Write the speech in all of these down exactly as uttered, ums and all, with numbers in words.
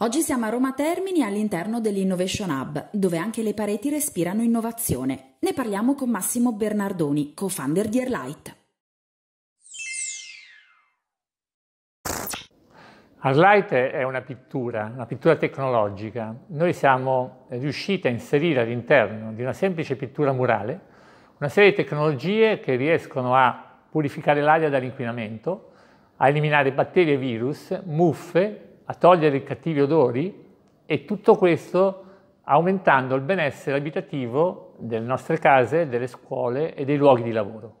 Oggi siamo a Roma Termini all'interno dell'Innovation Hub, dove anche le pareti respirano innovazione. Ne parliamo con Massimo Bernardoni, co-founder di Airlite. Airlite è una pittura, una pittura tecnologica. Noi siamo riusciti a inserire all'interno di una semplice pittura murale una serie di tecnologie che riescono a purificare l'aria dall'inquinamento, a eliminare batteri e virus, muffe, a togliere i cattivi odori, e tutto questo aumentando il benessere abitativo delle nostre case, delle scuole e dei luoghi di lavoro.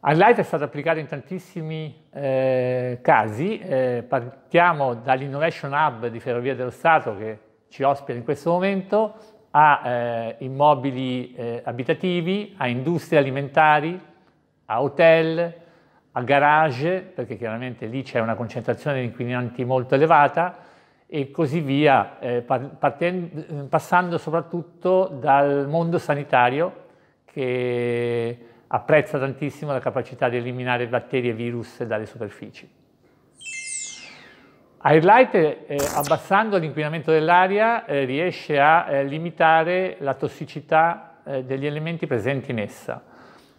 Airlite è stato applicato in tantissimi eh, casi. Eh, partiamo dall'Innovation Hub di Ferrovia dello Stato, che ci ospita in questo momento, a eh, immobili eh, abitativi, a industrie alimentari, a hotel, a garage, perché chiaramente lì c'è una concentrazione di inquinanti molto elevata, e così via, eh, partendo, passando soprattutto dal mondo sanitario, che apprezza tantissimo la capacità di eliminare batteri e virus dalle superfici. Airlite, eh, abbassando l'inquinamento dell'aria, eh, riesce a eh, limitare la tossicità eh, degli elementi presenti in essa.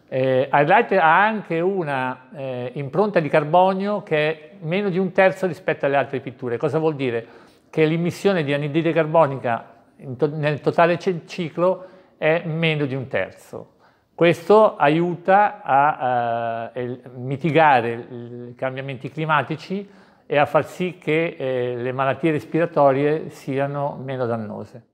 Eh, Airlite ha anche una eh, impronta di carbonio che è meno di un terzo rispetto alle altre pitture. Cosa vuol dire? Che l'emissione di anidride carbonica to nel totale ciclo è meno di un terzo. Questo aiuta a, a, a mitigare i cambiamenti climatici e a far sì che eh, le malattie respiratorie siano meno dannose.